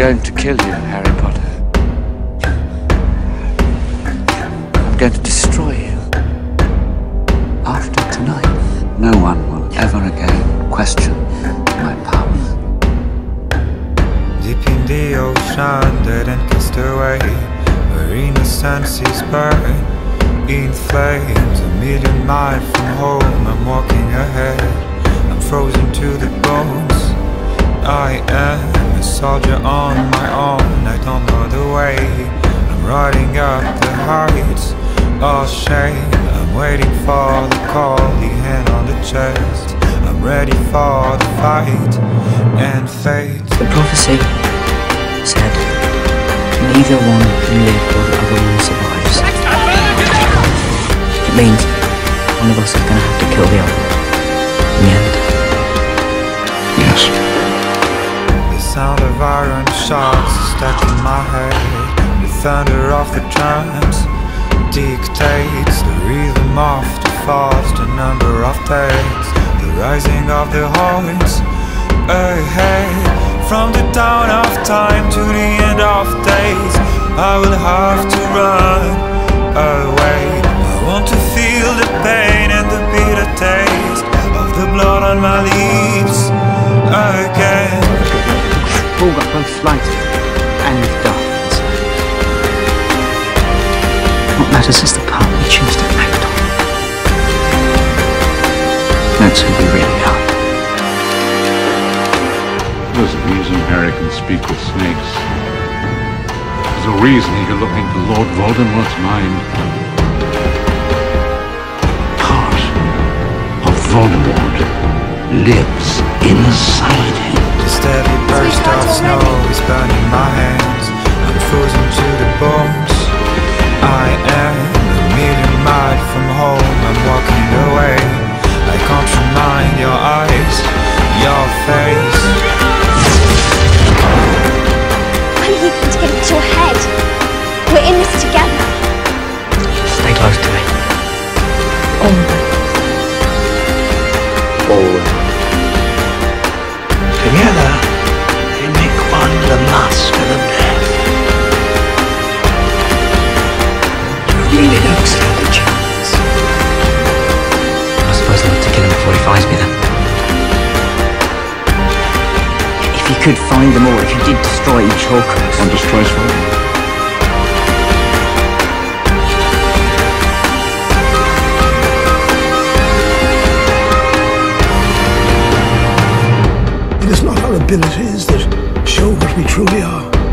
I'm going to kill you, Harry Potter. I'm going to destroy you. After tonight, no one will ever again question my powers. Deep in the ocean, dead and cast away, where innocence is buried in flames. A million miles from home, I'm walking ahead. I'm frozen to the bones. I am a soldier on my own. I don't know the way. I'm riding up the heights of shame. I'm waiting for the call, the hand on the chest. I'm ready for the fight and fate. The prophecy said neither one can live while the other one survives. It means one of us is going to have to kill the other in the end. Yes. The sound of iron shots is stuck in my head. The thunder of the drums dictates the rhythm of the thoughts, the number of days, the rising of the horns ahead. From the dawn of time to the end of days, I will have to run away. I want to feel the pain and the bitter taste of the blood on my lips again. Paul got both light and darkness. What matters is the path we choose to act on. That's who we really are. There's a reason Harry can speak with snakes. There's a reason he can look into Lord Voldemort's mind. Part of Voldemort lives inside him. The steady burst of snow is burning my hands. I'm frozen to the bones. I am a million miles from home. I'm walking away. I can't remind your eyes, your face. When are you going to get into your head? We're in this together. Stay close to me. Always. Together, they make one the master of death. You really don't stand a chance. I suppose I'll have to kill him before he finds me then. If you could find them all, if you did destroy each Horcrux. One destroys one. It is not our abilities that show what we truly are.